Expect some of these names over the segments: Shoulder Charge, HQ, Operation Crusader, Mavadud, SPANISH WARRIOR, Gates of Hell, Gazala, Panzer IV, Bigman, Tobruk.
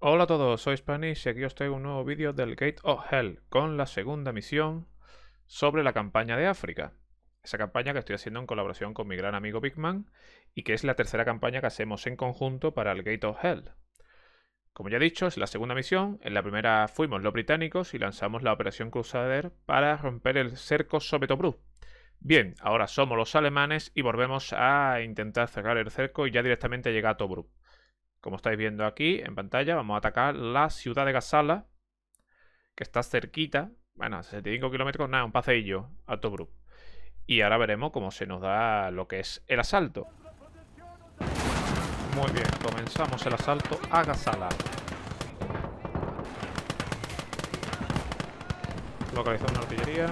Hola a todos, soy Spanish y aquí os traigo un nuevo vídeo del Gates of Hell con la segunda misión sobre la campaña de África. Esa campaña que estoy haciendo en colaboración con mi gran amigo Bigman y que es la tercera campaña que hacemos en conjunto para el Gates of Hell. Como ya he dicho, es la segunda misión. En la primera fuimos los británicos y lanzamos la Operación Crusader para romper el cerco sobre Tobruk. Bien, ahora somos los alemanes y volvemos a intentar cerrar el cerco y ya directamente llegar a Tobruk. Como estáis viendo aquí en pantalla, vamos a atacar la ciudad de Gazala, que está cerquita, bueno, 65 kilómetros, nada, un paseillo a Tobruk. Y ahora veremos cómo se nos da lo que es el asalto. Muy bien, comenzamos el asalto a Gazala. Localizamos una artillería.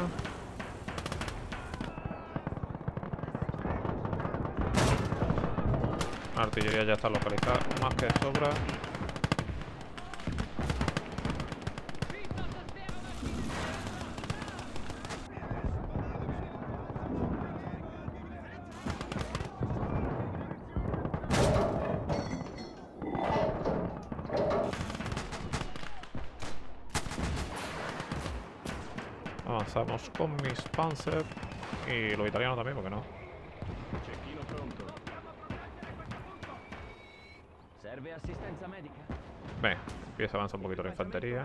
La artillería ya está localizada, más que de sobra. Avanzamos con mis Panzer y los italianos también, ¿por qué no? Venga, empieza a avanzar un poquito la infantería.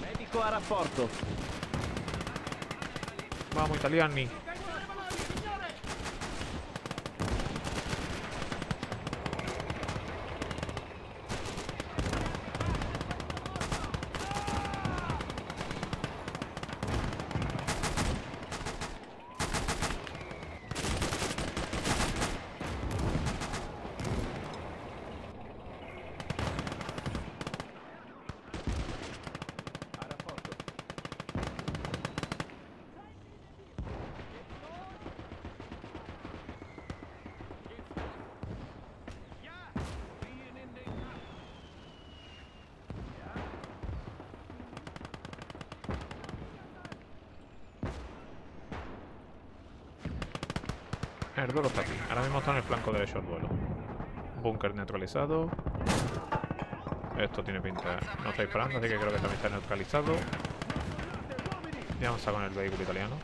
Médico a rapporto. Vamos, italiani. El duelo está aquí. Ahora mismo está en el flanco derecho el duelo. Búnker neutralizado. Esto tiene pinta. No está disparando, así que creo que también está neutralizado. Y vamos a con el vehículo italiano.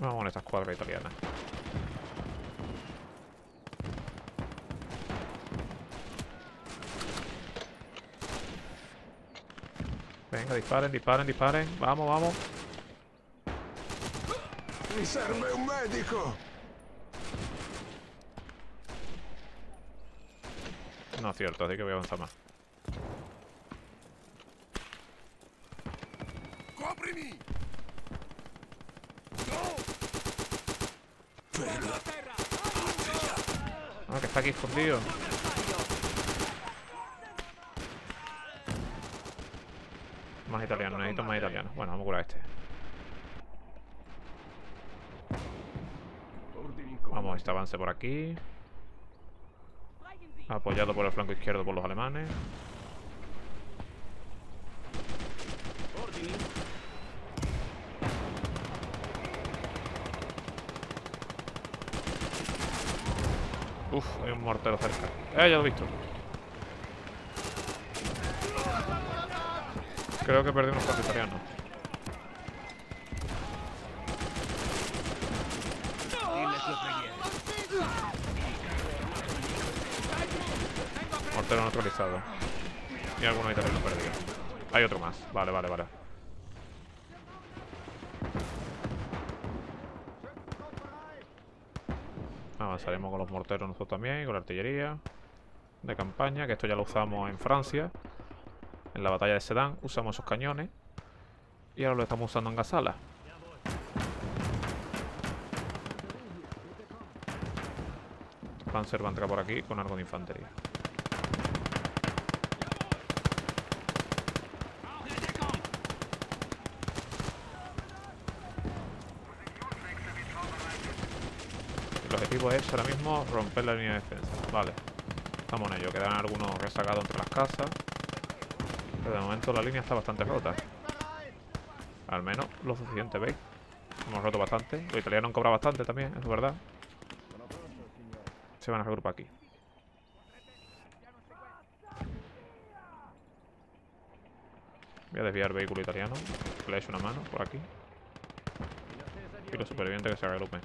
Vamos con esta escuadra italiana. Venga, disparen, disparen, disparen. Vamos, vamos. ¡Me sirve un médico! No es cierto, así que voy a avanzar más. ¡Cóbreme! ¡No! Ah, que está aquí escondido. Más italiano, necesito más italiano. Bueno, vamos a curar a este. Vamos a este avance por aquí. Apoyado por el flanco izquierdo por los alemanes. Uf, hay un mortero cerca. Ya lo he visto. Creo que perdimos con italiano. Mortero neutralizado. Y alguno italiano perdido. Hay otro más. Vale, vale, vale. Avanzaremos con los morteros nosotros también, con la artillería de campaña, que esto ya lo usamos en Francia. En la batalla de Sedan usamos esos cañones y ahora lo estamos usando en Gazala. Panzer va a entrar por aquí con algo de infantería. objetivo es ahora mismo romper la línea de defensa. Vale, estamos en ello. Quedan algunos rezagados entre las casas, pero de momento la línea está bastante rota. Al menos lo suficiente, ¿veis? Hemos roto bastante. Los italianos han cobrado bastante también, es verdad. Se van a regrupar aquí. Voy a desviar el vehículo italiano. Le he hecho una mano por aquí. Y los supervivientes que se agrupen.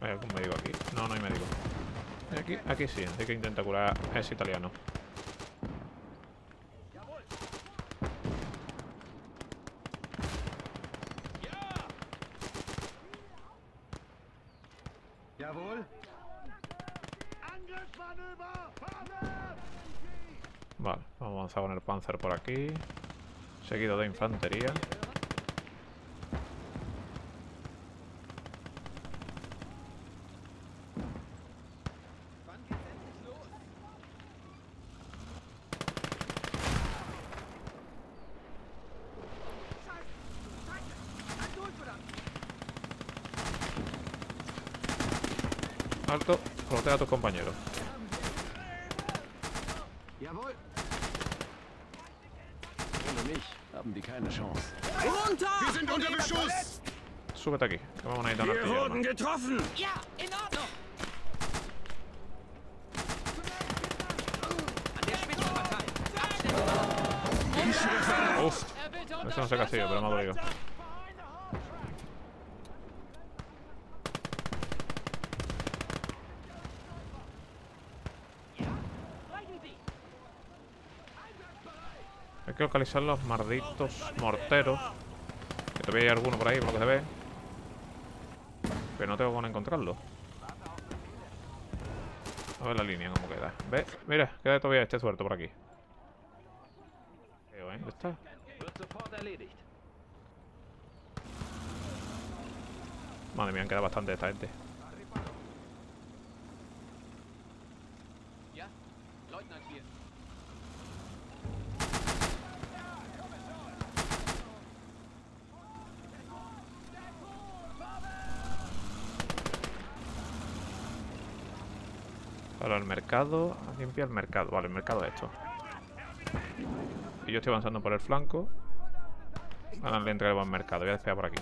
Hay algún médico aquí. No, no hay médico. Aquí sí, así que intenta curar a ese italiano. Vale, vamos a avanzar con el Panzer por aquí. Seguido de infantería. Alto, protege a tus compañeros. Súbete aquí, que vamos a necesitar una artillería. Uf, eso no se castiga, pero me ha dolido. Hay que localizar los malditos morteros. Que todavía hay alguno por ahí, por lo que se ve. Pero no tengo cómo encontrarlo. A ver la línea cómo queda. ¿Ves? Mira, queda todavía este suelto por aquí. ¿Dónde está? Madre mía, han quedado bastante de esta gente. Ahora el mercado, limpia el mercado. Vale, el mercado es esto. Y yo estoy avanzando por el flanco. Ahora le entrego al mercado. Voy a despegar por aquí.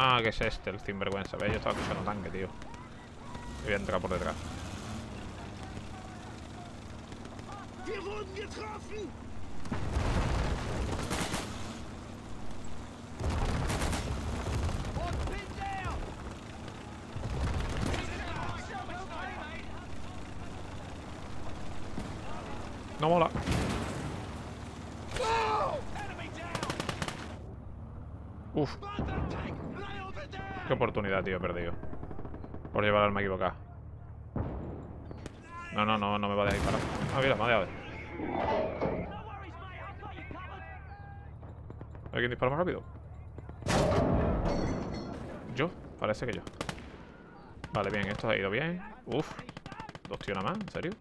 Ah, que es este, el sinvergüenza. Ve, yo estaba escuchando tanque, tío. Voy a entrar por detrás. No mola. Uf. Qué oportunidad, tío, he perdido. Por llevar al arma equivocada. No, no, no, no me va a dejar disparar. Ah, mira, me ha dejado. ¿Hay quien dispara más rápido? ¿Yo? Parece que yo. Vale, bien, esto ha ido bien. Uf. Dos tíos nada más, ¿en serio?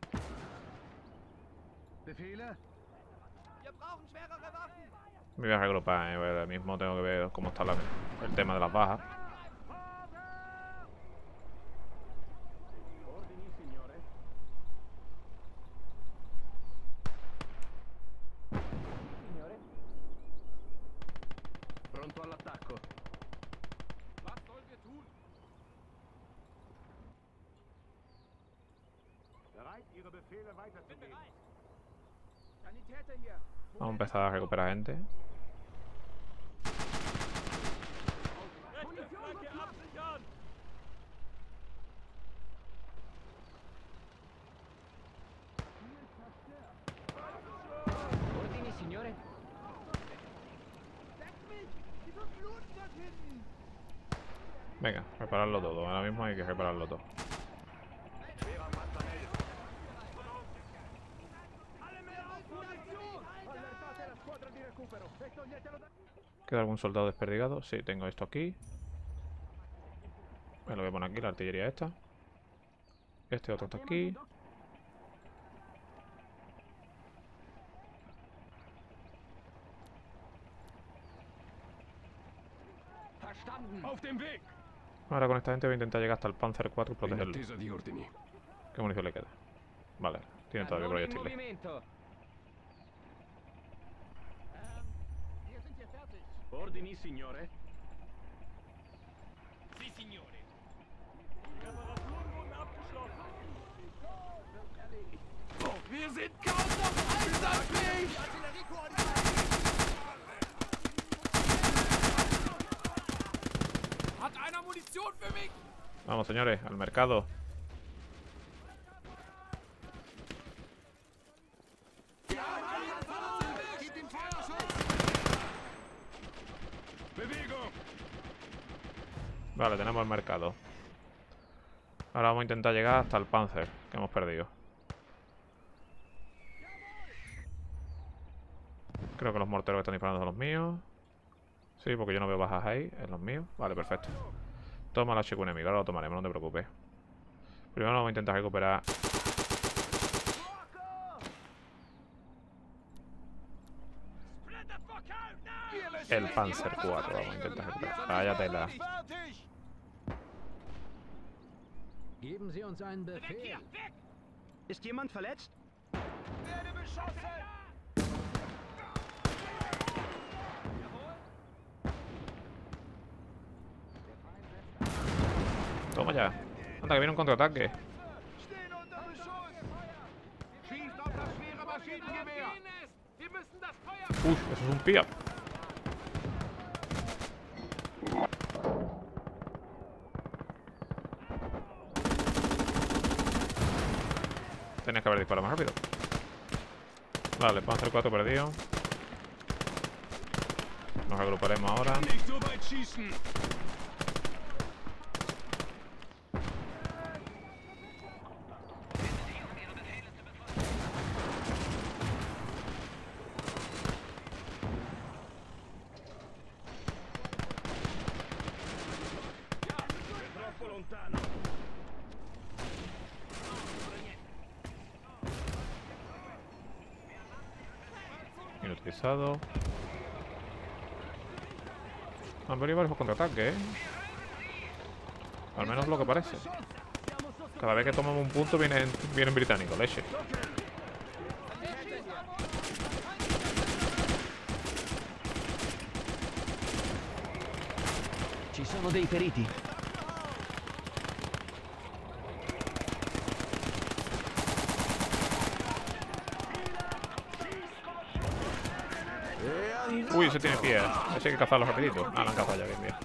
Me voy a reagrupar, ahora mismo tengo que ver cómo está el tema de las bajas. Vamos a empezar a recuperar gente. Venga, repararlo todo. Ahora mismo hay que repararlo todo. ¿Queda algún soldado desperdigado? Sí, tengo esto aquí. Me lo voy a poner aquí, la artillería esta. Este otro está aquí. Ahora con esta gente voy a intentar llegar hasta el Panzer IV y protegerlo. ¿Qué munición le queda? Vale, tiene todavía proyectiles. Ordini, signore. Sì, signore. Wir sind kaum noch einsatzfähig. Hat einer Munition für mich? Vamos, señores, al mercado. Vale, tenemos el mercado. Ahora vamos a intentar llegar hasta el Panzer, que hemos perdido. Creo que los morteros que están disparando son los míos. Sí, porque yo no veo bajas ahí, es los míos. Vale, perfecto. Toma la HQ enemigo, ahora lo tomaremos, no te preocupes. Primero vamos a intentar recuperar... el Panzer IV, vamos a intentar recuperar. Vaya tela. Geben Sie uns einen Befehl. Ist jemand verletzt? Werde beschossen! Toma ya. Anda, que viene un contraataque. Uy, eso es un pía. Tenías que haber disparado más rápido. Vale, Panzer IV perdido. Nos agruparemos ahora. Inutilizado. Han venido varios contraataques, ¿eh? Al menos lo que parece. Cada vez que tomamos un punto vienen británicos, leche. Ci sono dei feriti. Uy, se tiene pie. Así hay que cazarlo rapidito. Ah, la han cazado ya, bien, bien.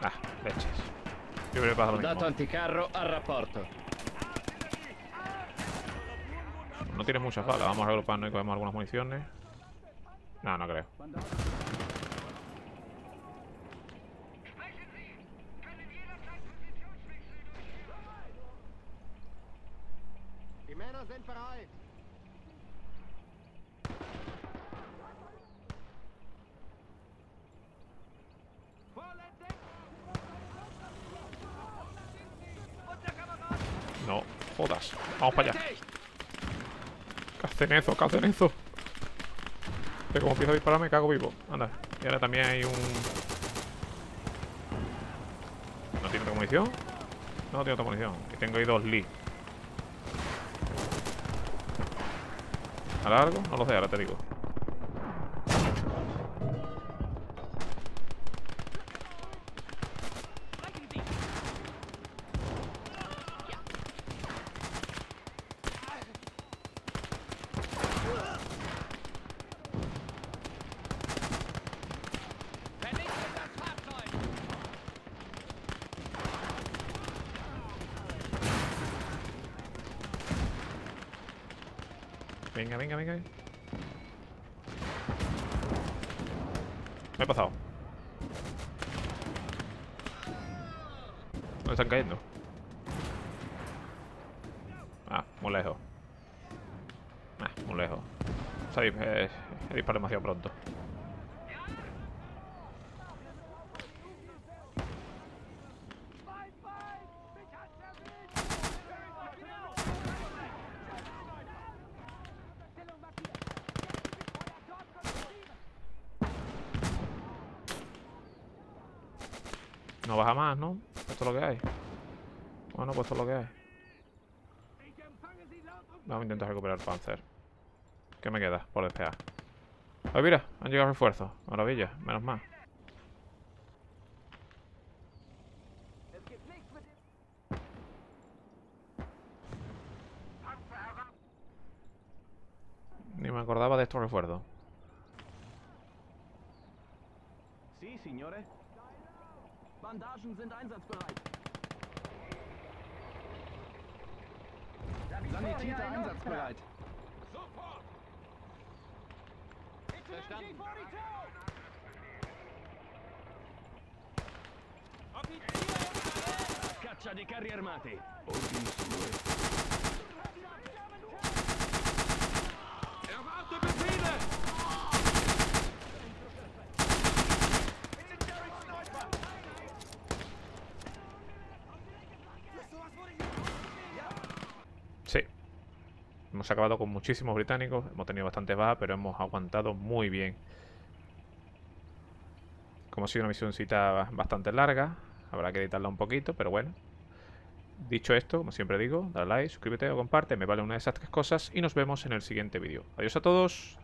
Ah, leches. Yo creo que pasa lo mismo. Dato anticarro al reporto. No tiene muchas balas. Vamos a agruparnos y cogemos algunas municiones. No, no creo. No, jodas. Vamos para allá. Cenezo, cacenezo. Que como empiezo a disparar me cago vivo. Anda. Y ahora también hay un... ¿No tiene otra munición? No tiene otra munición. Y tengo ahí dos Lee. ¿A largo? No lo sé, ahora te digo. Venga, venga, venga. Me he pasado. ¿Dónde están cayendo? Ah, muy lejos. Ah, muy lejos. He disparado demasiado pronto. No baja más, ¿no? Esto es lo que hay. Bueno, pues esto es lo que hay. Vamos a intentar recuperar el Panzer. ¿Qué me queda por despejar? ¡Ay, mira! Han llegado refuerzos. Maravilla, menos mal. Ni me acordaba de estos refuerzos. Sí, señores. Bandagen sind einsatzbereit. Sanitäter einsatzbereit. Sofort! Verstanden. Caccia di carri armati. Ordini su due. Erwarte Befehle! Hemos acabado con muchísimos británicos, hemos tenido bastantes bajas, pero hemos aguantado muy bien. Como ha sido una misioncita bastante larga, habrá que editarla un poquito, pero bueno. Dicho esto, como siempre digo, dale like, suscríbete o comparte, me vale una de esas tres cosas y nos vemos en el siguiente vídeo. Adiós a todos.